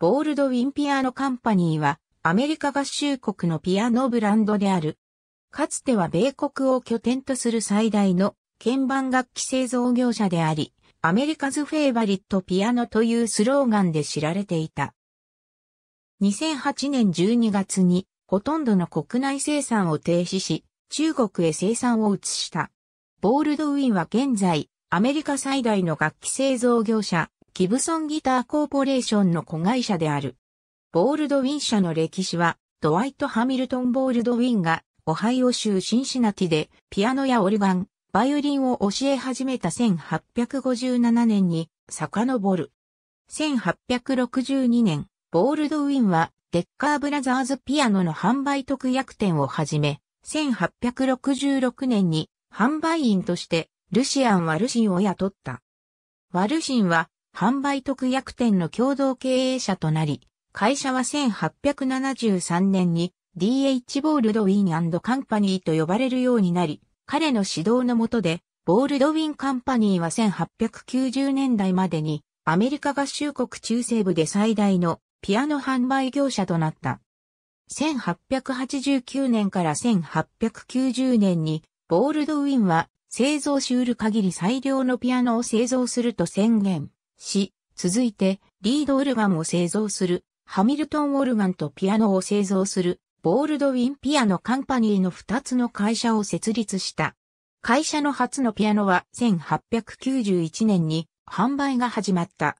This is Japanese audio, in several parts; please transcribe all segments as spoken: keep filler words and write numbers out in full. ボールドウィン・ピアノ・カンパニーはアメリカ合衆国のピアノブランドである。かつては米国を拠点とする最大の鍵盤楽器製造業者であり、アメリカズ・フェイバリット・ピアノというスローガンで知られていた。にせんはちねんじゅうにがつにほとんどの国内生産を停止し、中国へ生産を移した。ボールドウィンは現在、アメリカ最大の楽器製造業者、ギブソンギターコーポレーションの子会社である。ボールドウィン社の歴史は、ドワイト・ハミルトン・ボールドウィンが、オハイオ州シンシナティで、ピアノやオルガン、バイオリンを教え始めたせんはっぴゃくごじゅうななねんに遡る。せんはっぴゃくろくじゅうにねん、ボールドウィンはデッカーブラザーズピアノの販売特約店をはじめ、せんはっぴゃくろくじゅうろくねんに販売員としてルシアン・ワルシンを雇った。ワルシンは販売特約店の共同経営者となり、会社はせんはっぴゃくななじゅうさんねんに ディーエイチ ボールドウィン&カンパニーと呼ばれるようになり、彼の指導の下で、ボールドウィンカンパニーはせんはっぴゃくきゅうじゅうねんだいまでにアメリカ合衆国中西部で最大のピアノ販売業者となった。せんはっぴゃくはちじゅうきゅうねんからせんはっぴゃくきゅうじゅうねんにボールドウィンは製造し得る限り最良のピアノを製造すると宣言し、続いてリードオルガンを製造する、ハミルトンオルガンとピアノを製造する、ボールドウィンピアノカンパニーのふたつの会社を設立した。会社の初のピアノはせんはっぴゃくきゅうじゅういちねんに販売が始まった。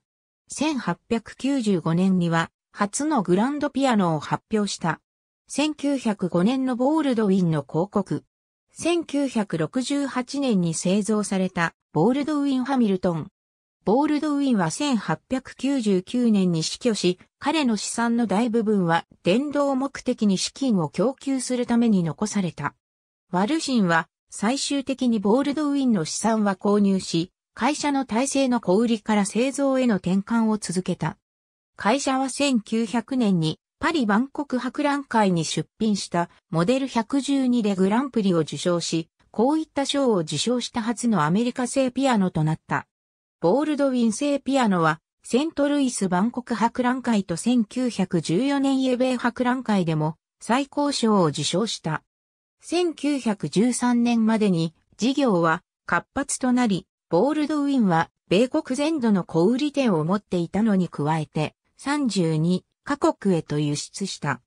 せんはっぴゃくきゅうじゅうごねんには初のグランドピアノを発表した。せんきゅうひゃくごねんのボールドウィンの広告。せんきゅうひゃくろくじゅうはちねんに製造されたボールドウィンハミルトン。ボールドウィンはせんはっぴゃくきゅうじゅうきゅうねんに死去し、彼の資産の大部分は伝道目的に資金を供給するために残された。ワルシンは最終的にボールドウィンの資産は購入し、会社の体制の小売りから製造への転換を続けた。会社はせんきゅうひゃくねんにパリ万国博覧会に出品したモデルひゃくじゅうにでグランプリを受賞し、こういった賞を受賞した初のアメリカ製ピアノとなった。ボールドウィン製ピアノは、セントルイス万国博覧会とせんきゅうひゃくじゅうよねん英米博覧会でも最高賞を受賞した。せんきゅうひゃくじゅうさんねんまでに事業は活発となり、ボールドウィンは米国全土の小売店を持っていたのに加えてさんじゅうにかこくへと輸出した。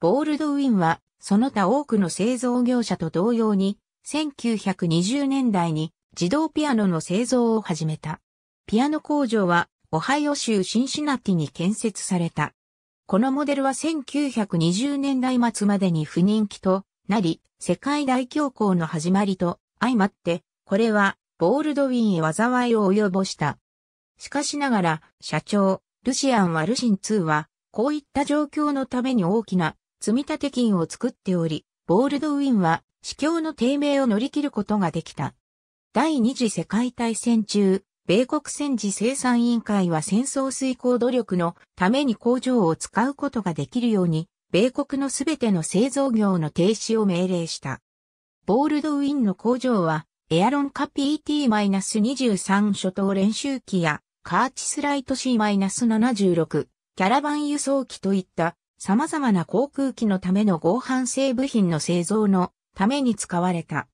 ボールドウィンはその他多くの製造業者と同様にせんきゅうひゃくにじゅうねんだいに自動ピアノの製造を始めた。ピアノ工場はオハイオ州シンシナティに建設された。このモデルはせんきゅうひゃくにじゅうねんだいまつまでに不人気となり、世界大恐慌の始まりと相まって、これはボールドウィンへ災いを及ぼした。しかしながら、社長、ルシアン・ワルシンツーは、こういった状況のために大きな積立金を作っており、ボールドウィンは、市況の低迷を乗り切ることができた。第二次世界大戦中、米国戦時生産委員会は戦争遂行努力のために工場を使うことができるように、米国のすべての製造業の停止を命令した。ボールドウィンの工場は、エアロンカ ピーティーにじゅうさん 初等練習機や、カーチスライト シーななじゅうろく、キャラバン輸送機といった様々な航空機のための合板製部品の製造のために使われた。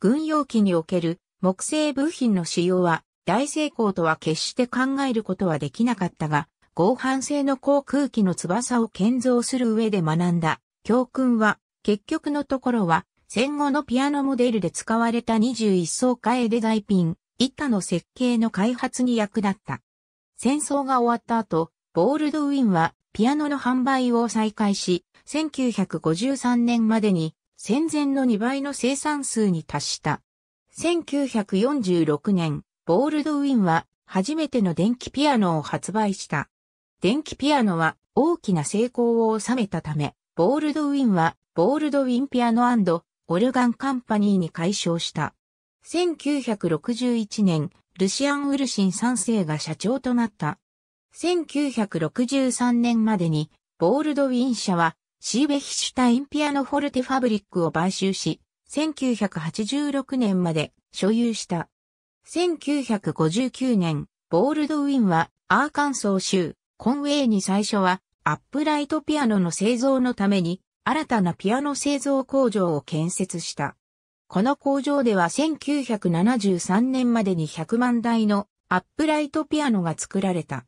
軍用機における木製部品の使用は、大成功とは決して考えることはできなかったが、合板製の航空機の翼を建造する上で学んだ教訓は、結局のところは、戦後のピアノモデルで使われたにじゅういっそうかえデザイピン、板の設計の開発に役立った。戦争が終わった後、ボールドウィンはピアノの販売を再開し、せんきゅうひゃくごじゅうさんねんまでに戦前のにばいの生産数に達した。せんきゅうひゃくよんじゅうろくねん、ボールドウィンは初めての電気ピアノを発売した。電気ピアノは大きな成功を収めたため、ボールドウィンはボールドウィンピアノ&オルガンカンパニーに改称した。せんきゅうひゃくろくじゅういちねん、ルシアン・ウルシンさんせいが社長となった。せんきゅうひゃくろくじゅうさんねんまでに、ボールドウィン社はシーベヒシュタインピアノフォルテファブリックを買収し、せんきゅうひゃくはちじゅうろくねんまで所有した。せんきゅうひゃくごじゅうきゅうねん、ボールドウィンはアーカンソー州コンウェイに最初はアップライトピアノの製造のために新たなピアノ製造工場を建設した。この工場ではせんきゅうひゃくななじゅうさんねんまでにひゃくまんだいのアップライトピアノが作られた。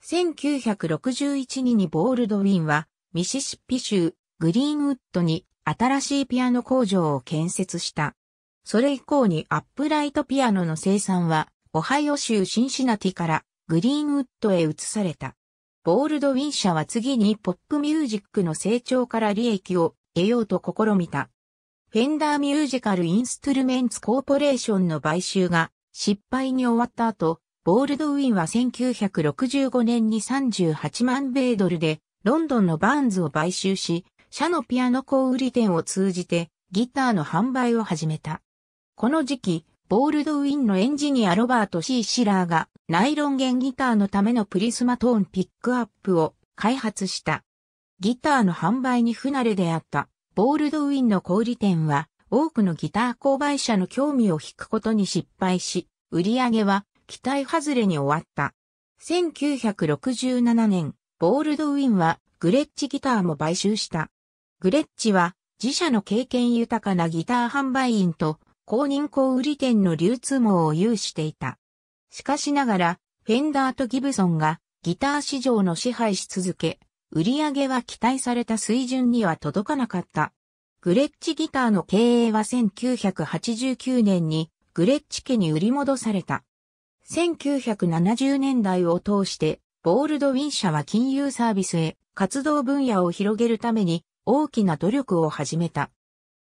せんきゅうひゃくろくじゅういちねんにボールドウィンはミシシッピ州グリーンウッドに新しいピアノ工場を建設した。それ以降にアップライトピアノの生産はオハイオ州シンシナティからグリーンウッドへ移された。ボールドウィン社は次にポップミュージックの成長から利益を得ようと試みた。フェンダーミュージカルインストゥルメンツコーポレーションの買収が失敗に終わった後、ボールドウィンはせんきゅうひゃくろくじゅうごねんにさんじゅうはちまんべいドルでロンドンのバーンズを買収し、社のピアノ小売店を通じてギターの販売を始めた。この時期、ボールドウィンのエンジニアロバート シー シラーがナイロン弦ギターのためのプリスマトーンピックアップを開発した。ギターの販売に不慣れであったボールドウィンの小売店は多くのギター購買者の興味を引くことに失敗し、売り上げは期待外れに終わった。せんきゅうひゃくろくじゅうななねん、ボールドウィンはグレッチギターも買収した。グレッチは自社の経験豊かなギター販売員と公認小売店の流通網を有していた。しかしながら、フェンダーとギブソンがギター市場の支配し続け、売り上げは期待された水準には届かなかった。グレッチギターの経営はせんきゅうひゃくはちじゅうきゅうねんにグレッチ家に売り戻された。せんきゅうひゃくななじゅうねんだいを通して、ボールドウィン社は金融サービスへ活動分野を広げるために大きな努力を始めた。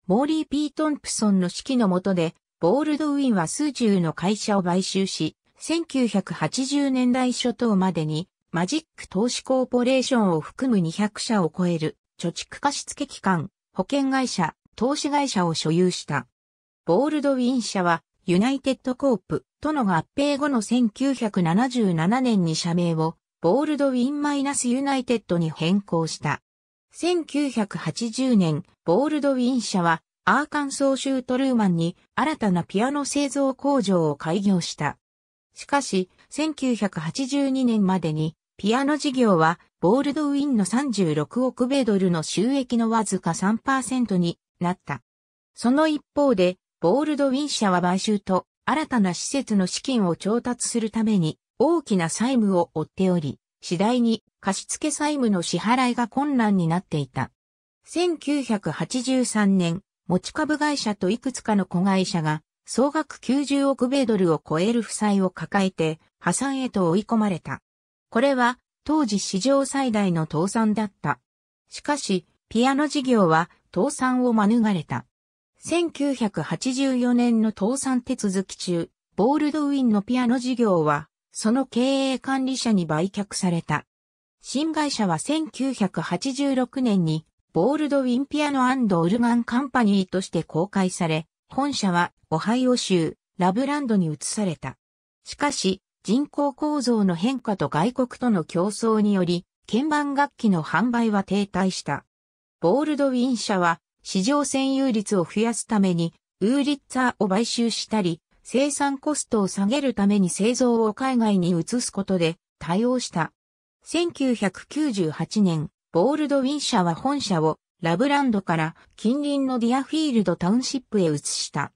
モーリー・P・トンプソンの指揮の下で、ボールドウィンは数十の会社を買収し、せんきゅうひゃくはちじゅうねんだいしょ頭までに、マジック投資コーポレーションを含むにひゃくしゃを超える、貯蓄貸付機関、保険会社、投資会社を所有した。ボールドウィン社は、ユナイテッドコープとの合併後のせんきゅうひゃくななじゅうななねんに社名を、ボールドウィン=ユナイテッドに変更した。せんきゅうひゃくはちじゅうねん、ボールドウィン社は、アーカンソー州トルーマンに新たなピアノ製造工場を開業した。しかし、せんきゅうひゃくはちじゅうにねんまでに、ピアノ事業は、ボールドウィンのさんじゅうろくおくべいドルの収益のわずか さんパーセント になった。その一方で、ボールドウィン社は買収と、新たな施設の資金を調達するために、大きな債務を負っており、次第に貸付債務の支払いが困難になっていた。せんきゅうひゃくはちじゅうさんねん、持ち株会社といくつかの子会社が総額きゅうじゅうおくべいドルを超える負債を抱えて破産へと追い込まれた。これは当時史上最大の倒産だった。しかし、ピアノ事業は倒産を免れた。せんきゅうひゃくはちじゅうよねんの倒産手続き中、ボールドウィンのピアノ事業はその経営管理者に売却された。新会社はせんきゅうひゃくはちじゅうろくねんにボールドウィンピアノ&オルガンカンパニーとして公開され、本社はオハイオ州ラブランドに移された。しかし、人口構造の変化と外国との競争により、鍵盤楽器の販売は停滞した。ボールドウィン社は市場占有率を増やすためにウーリッツァーを買収したり、生産コストを下げるために製造を海外に移すことで対応した。せんきゅうひゃくきゅうじゅうはちねん、ボールドウィン社は本社をラブランドから近隣のディアフィールドタウンシップへ移した。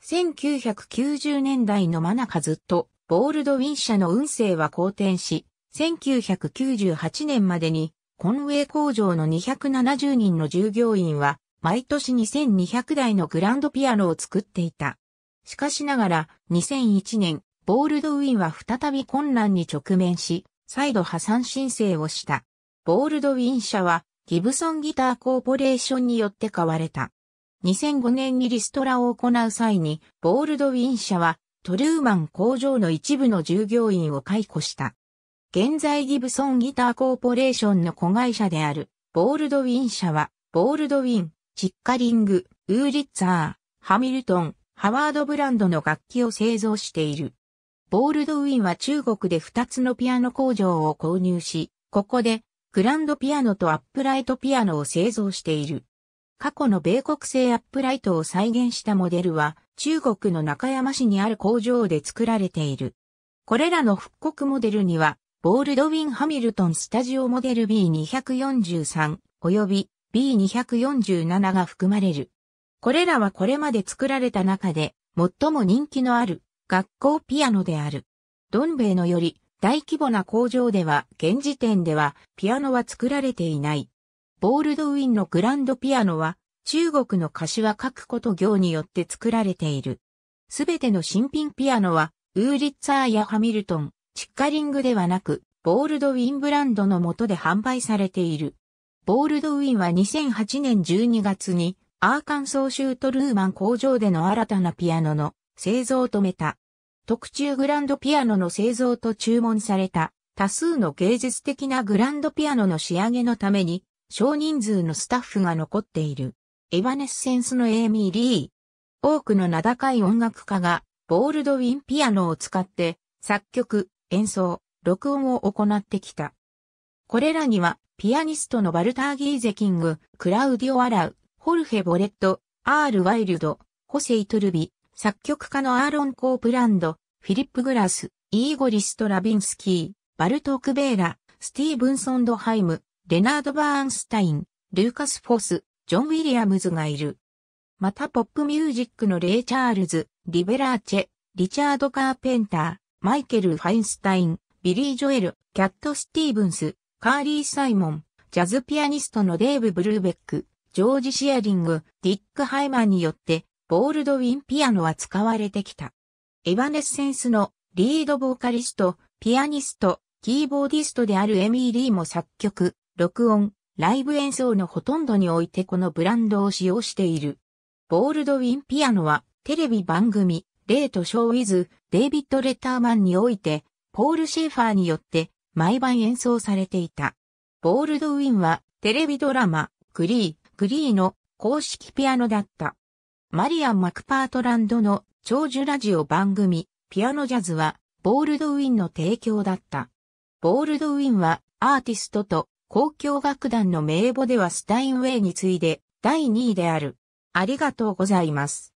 せんきゅうひゃくきゅうじゅうねんだいの真中ずっと、ボールドウィン社の運勢は好転し、せんきゅうひゃくきゅうじゅうはちねんまでにコンウェイ工場のにひゃくななじゅうにんの従業員は毎年にせんにひゃくだいのグランドピアノを作っていた。しかしながらにせんいちねん、ボールドウィンは再び困難に直面し、再度破産申請をした。ボールドウィン社はギブソンギターコーポレーションによって買われた。にせんごねんにリストラを行う際に、ボールドウィン社はトルーマン工場の一部の従業員を解雇した。現在ギブソンギターコーポレーションの子会社である、ボールドウィン社は、ボールドウィン、チッカリング、ウーリッツァー、ハミルトン、ハワードブランドの楽器を製造している。ボールドウィンは中国でふたつのピアノ工場を購入し、ここでグランドピアノとアップライトピアノを製造している。過去の米国製アップライトを再現したモデルは中国の中山市にある工場で作られている。これらの復刻モデルには、ボールドウィン・ハミルトンスタジオモデル ビーにひゃくよんじゅうさん 及び ビーにひゃくよんじゅうなな が含まれる。これらはこれまで作られた中で最も人気のある学校ピアノである。ドンベイのより大規模な工場では現時点ではピアノは作られていない。ボールドウィンのグランドピアノは中国の柏各古都業によって作られている。すべての新品ピアノはウーリッツァーやハミルトン、チッカリングではなくボールドウィンブランドの下で販売されている。ボールドウィンはにせんはちねんじゅうにがつにアーカンソー州トルーマン工場での新たなピアノの製造を止めた。特注グランドピアノの製造と注文された多数の芸術的なグランドピアノの仕上げのために少人数のスタッフが残っている。エヴァネッセンスのエイミー・リー。多くの名高い音楽家がボールドウィンピアノを使って作曲、演奏、録音を行ってきた。これらにはピアニストのバルター・ギーゼキング、クラウディオ・アラウ、ホルヘ・ボレット、アール・ワイルド、ホセ・イトルビ、作曲家のアーロン・コープランド、フィリップ・グラス、イーゴリ・ストラビンスキー、バルト・クベーラ、スティーブン・ソンドハイム、レナード・バーンスタイン、ルーカス・フォス、ジョン・ウィリアムズがいる。またポップミュージックのレイ・チャールズ、リベラーチェ、リチャード・カーペンター、マイケル・ファインスタイン、ビリー・ジョエル、キャット・スティーブンス、カーリー・サイモン、ジャズピアニストのデーブ・ブルーベック、ジョージ・シアリング、ディック・ハイマンによって、ボールドウィンピアノは使われてきた。エヴァネッセンスのリードボーカリスト、ピアニスト、キーボーディストであるエミー・リーも作曲、録音、ライブ演奏のほとんどにおいてこのブランドを使用している。ボールドウィンピアノはテレビ番組、レイト・ショー・ウィズ、デイビッド・レッターマンにおいて、ポール・シェーファーによって毎晩演奏されていた。ボールドウィンはテレビドラマ、グリー、グリーの公式ピアノだった。マリアン・マクパートランドの長寿ラジオ番組、ピアノジャズはボールドウィンの提供だった。ボールドウィンはアーティストと交響楽団の名簿ではスタインウェイに次いでだいにいである。ありがとうございます。